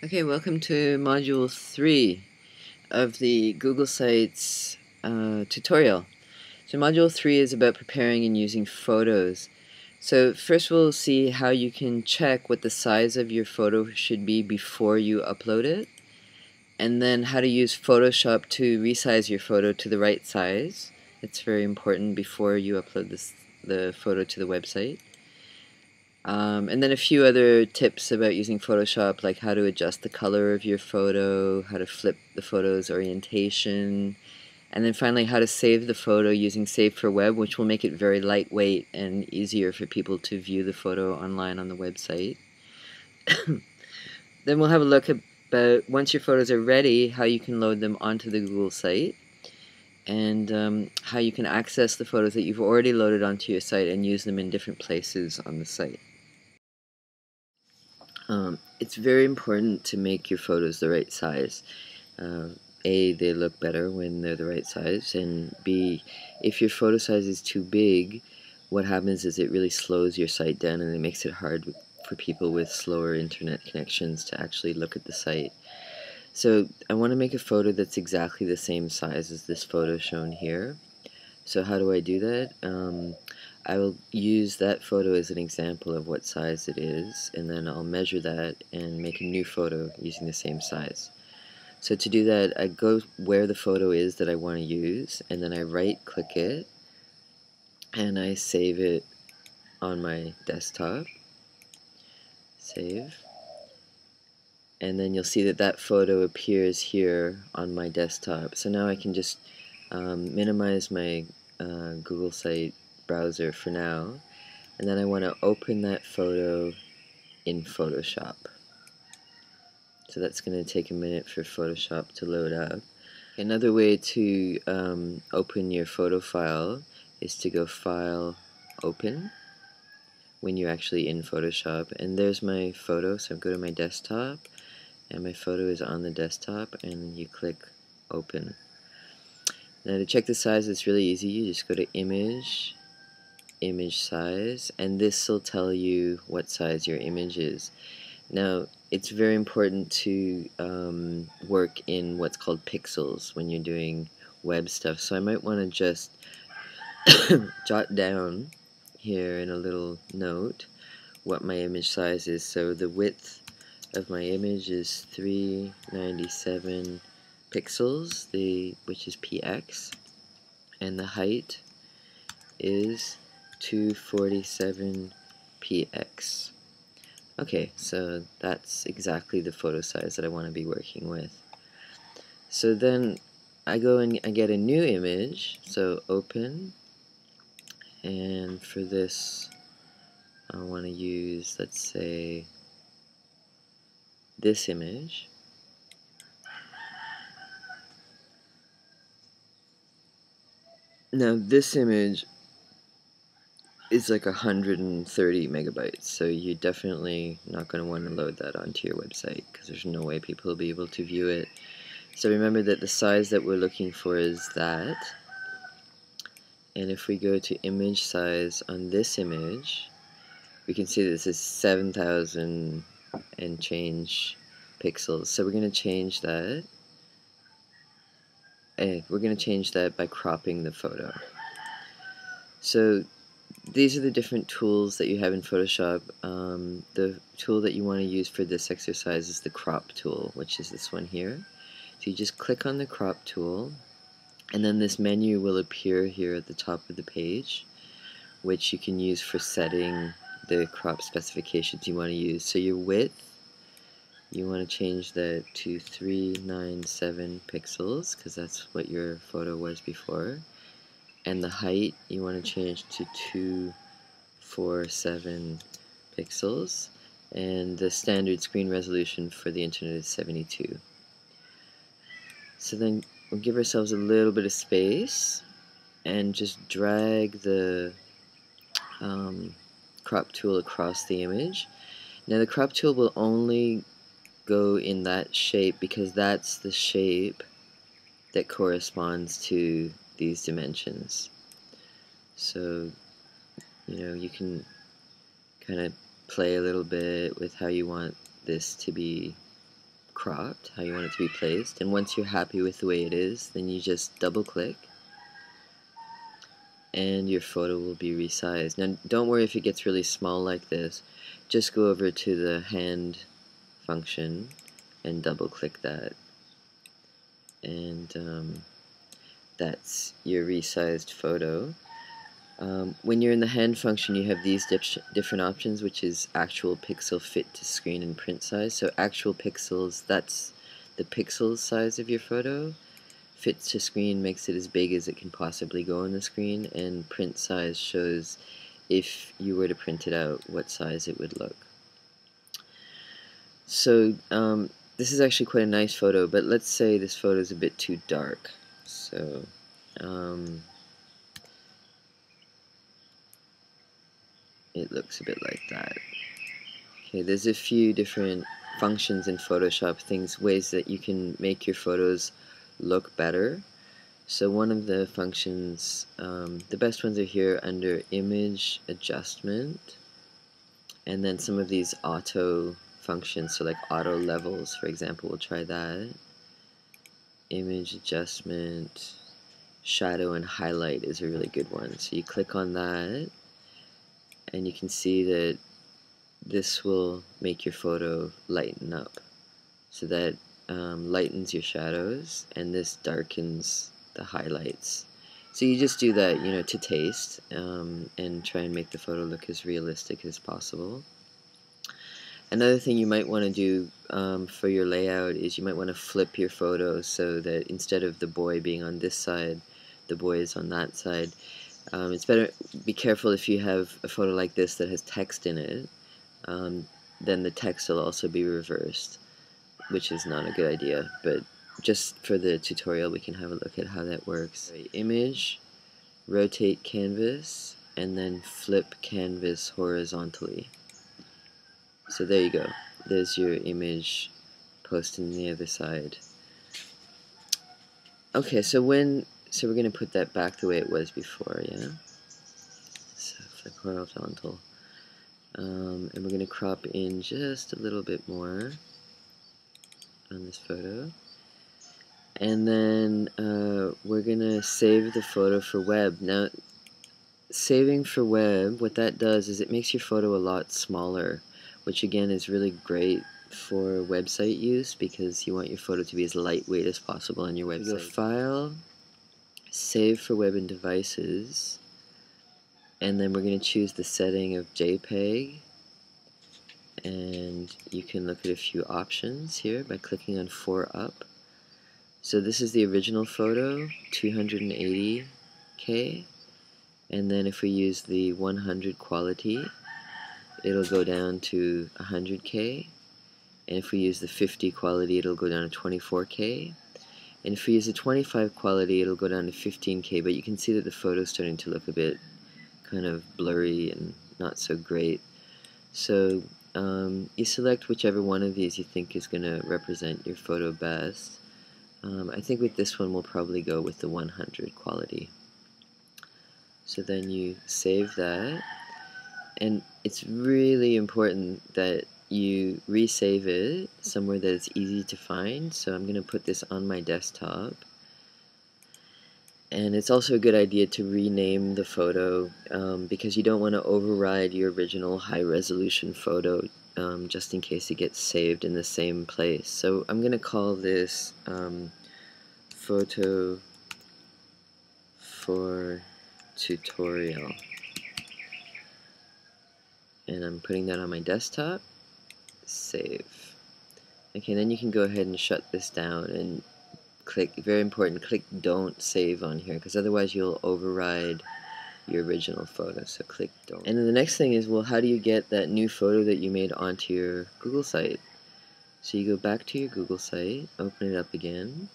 Okay, welcome to Module 3 of the Google Sites tutorial. So Module 3 is about preparing and using photos. So first we'll see how you can check what the size of your photo should be before you upload it, and then how to use Photoshop to resize your photo to the right size. It's very important before you upload the photo to the website. And then a few other tips about using Photoshop, like how to adjust the color of your photo, how to flip the photo's orientation, and then finally how to save the photo using Save for Web, which will make it very lightweight and easier for people to view the photo online on the website. Then we'll have a look about, once your photos are ready, how you can load them onto the Google site, and how you can access the photos that you've already loaded onto your site and use them in different places on the site. It's very important to make your photos the right size. A, they look better when they're the right size, and B, if your photo size is too big, what happens is it really slows your site down and it makes it hard for people with slower internet connections to actually look at the site. So I want to make a photo that's exactly the same size as this photo shown here. So how do I do that? I will use that photo as an example of what size it is, and then I'll measure that and make a new photo using the same size. So to do that, I go where the photo is that I want to use, and then I right-click it, and I save it on my desktop. Save. And then you'll see that that photo appears here on my desktop. So now I can just minimize my Google site browser for now, and then I want to open that photo in Photoshop. So that's going to take a minute for Photoshop to load up. Another way to open your photo file is to go File, Open when you're actually in Photoshop. And there's my photo, so I go to my desktop, and my photo is on the desktop, and you click Open. Now to check the size, it's really easy. You just go to Image, Image Size, and this will tell you what size your image is. Now it's very important to work in what's called pixels when you're doing web stuff, so I might want to just jot down here in a little note what my image size is. So the width of my image is 397 pixels, which is px, and the height is 247 px. Okay, so that's exactly the photo size that I want to be working with. So then I go and I get a new image, so Open, and for this I want to use, let's say, this image. Now this image is like 130 megabytes, so you're definitely not going to want to load that onto your website because there's no way people will be able to view it. So remember that the size that we're looking for is that. And if we go to image size on this image, we can see this is 7,000 and change pixels. So we're going to change that. And we're going to change that by cropping the photo. So these are the different tools that you have in Photoshop. The tool that you want to use for this exercise is the crop tool, which is this one here. So you just click on the crop tool, and then this menu will appear here at the top of the page, which you can use for setting the crop specifications you want to use. So your width, you want to change that to 397 pixels, because that's what your photo was before. And the height, you want to change to 247 pixels. And the standard screen resolution for the internet is 72. So then we'll give ourselves a little bit of space and just drag the crop tool across the image. Now the crop tool will only go in that shape because that's the shape that corresponds to these dimensions. So, you know, you can kind of play a little bit with how you want this to be cropped, how you want it to be placed, and once you're happy with the way it is, then you just double click and your photo will be resized. Now don't worry if it gets really small like this, just go over to the hand function and double click that, and that's your resized photo. When you're in the hand function, you have these different options, which is actual pixel, fit to screen, and print size. So actual pixels, that's the pixel size of your photo. Fit to screen makes it as big as it can possibly go on the screen, and print size shows, if you were to print it out, what size it would look. So this is actually quite a nice photo, but let's say this photo is a bit too dark. So it looks a bit like that. Okay, there's a few different functions in Photoshop, ways that you can make your photos look better. So one of the functions, the best ones are here under Image Adjustment, and then some of these auto functions, so like auto levels, for example. We'll try that. Image Adjustment, Shadow and Highlight is a really good one. So you click on that, and you can see that this will make your photo lighten up. So that lightens your shadows, and this darkens the highlights. So you just do that, you know, to taste, and try and make the photo look as realistic as possible. Another thing you might want to do for your layout is you might want to flip your photo so that instead of the boy being on this side, the boy is on that side. It's better, be careful if you have a photo like this that has text in it, then the text will also be reversed, which is not a good idea, but just for the tutorial we can have a look at how that works. Image, rotate canvas, and then flip canvas horizontally. So there you go, there's your image posting the other side. Okay, so so we're going to put that back the way it was before, yeah? So flip horizontal. And we're going to crop in just a little bit more on this photo. And then we're going to save the photo for web. Now, saving for web, what that does is it makes your photo a lot smaller, which again is really great for website use because you want your photo to be as lightweight as possible on your website. Your file, save for web and devices, and then we're going to choose the setting of JPEG, and you can look at a few options here by clicking on 4 up. So this is the original photo, 280K, and then if we use the 100 quality, it'll go down to 100K, and if we use the 50 quality, it'll go down to 24K. And if we use a 25 quality, it'll go down to 15K, but you can see that the photo's starting to look a bit kind of blurry and not so great. So you select whichever one of these you think is going to represent your photo best. I think with this one we'll probably go with the 100 quality. So then you save that, and it's really important that you resave it somewhere that it's easy to find. So I'm going to put this on my desktop, and it's also a good idea to rename the photo because you don't want to override your original high-resolution photo just in case it gets saved in the same place. So I'm going to call this photo for tutorial, and I'm putting that on my desktop. Save. Okay, then you can go ahead and shut this down and click, very important, click don't save on here, because otherwise you'll override your original photo, so click don't. And then the next thing is, well, how do you get that new photo that you made onto your Google site? So you go back to your Google site, open it up again,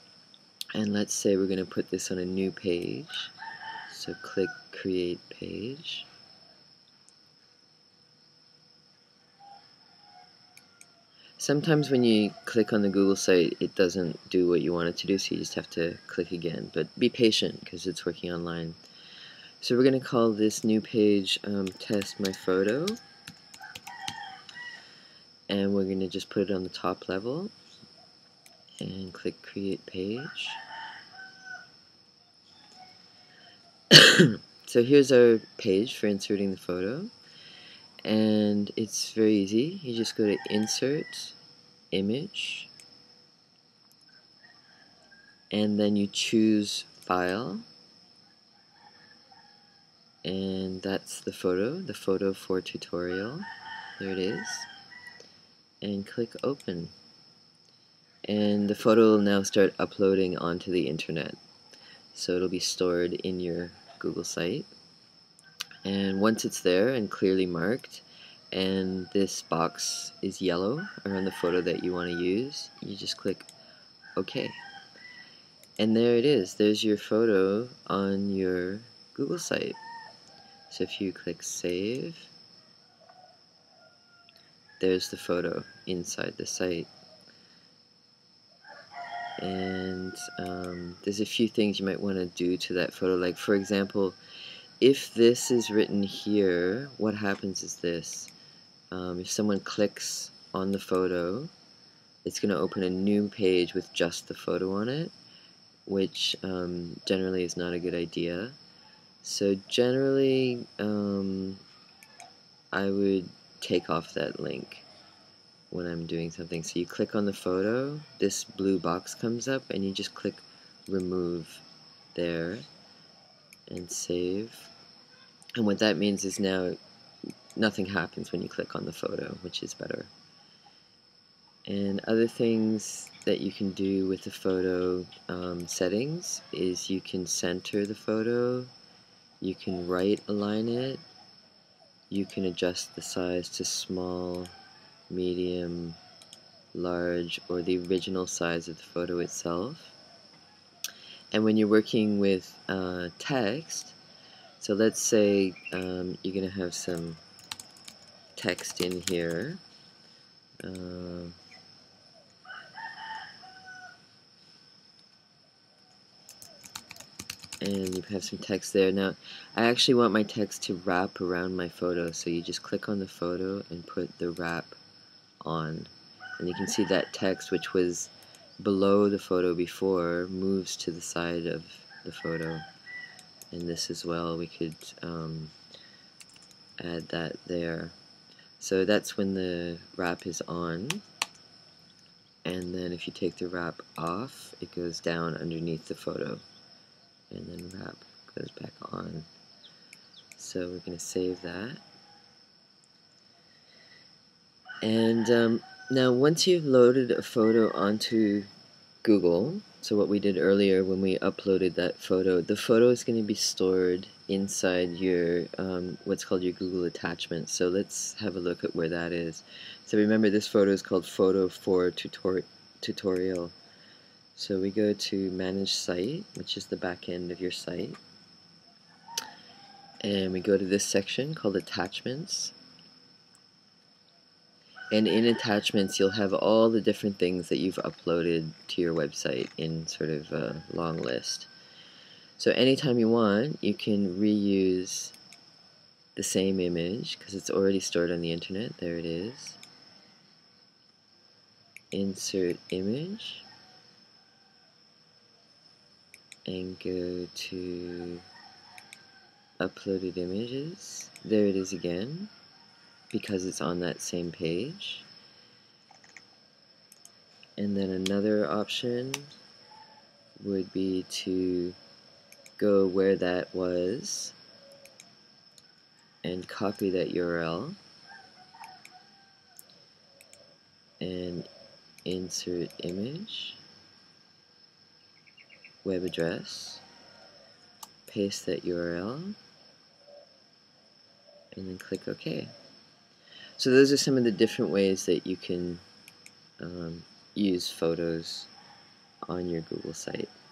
and let's say we're going to put this on a new page, so click create page. Sometimes when you click on the Google site, it doesn't do what you want it to do, so you just have to click again. But be patient, because it's working online. So we're going to call this new page Test My Photo. And we're going to just put it on the top level. and click Create Page. So here's our page for inserting the photo, and it's very easy. You just go to Insert, Image, and then you choose File, and that's the photo for tutorial. There it is. And click Open. And the photo will now start uploading onto the internet. So it'll be stored in your Google site. And once it's there and clearly marked, and this box is yellow around the photo that you want to use, you just click OK. And there it is. There's your photo on your Google site. So if you click Save, there's the photo inside the site. And there's a few things you might want to do to that photo. Like, for example, if this is written here, what happens is this. If someone clicks on the photo, it's going to open a new page with just the photo on it, which generally is not a good idea. So generally, I would take off that link when I'm doing something. So you click on the photo, this blue box comes up, and you just click Remove there and Save. And what that means is now nothing happens when you click on the photo, which is better. And other things that you can do with the photo settings is you can center the photo, you can right align it, you can adjust the size to small, medium, large, or the original size of the photo itself. And when you're working with text, so let's say you're going to have some text in here. And you have some text there. Now, I actually want my text to wrap around my photo, so you just click on the photo and put the wrap on, and you can see that text, which was below the photo before, moves to the side of the photo. And this as well, we could add that there. So that's when the wrap is on, and then if you take the wrap off, it goes down underneath the photo, and then wrap goes back on. So we're going to save that. And now once you've loaded a photo onto Google, so what we did earlier when we uploaded that photo, the photo is going to be stored inside your what's called your Google attachments. So let's have a look at where that is. So remember, this photo is called Photo for Tutorial. So we go to Manage Site, which is the back end of your site. And we go to this section called Attachments. And in Attachments, you'll have all the different things that you've uploaded to your website in sort of a long list. So anytime you want, you can reuse the same image, because it's already stored on the internet. There it is. Insert Image. And go to Uploaded Images. There it is again, because it's on that same page. And then another option would be to go where that was and copy that URL and insert image, web address, paste that URL, and then click OK. So those are some of the different ways that you can use photos on your Google site.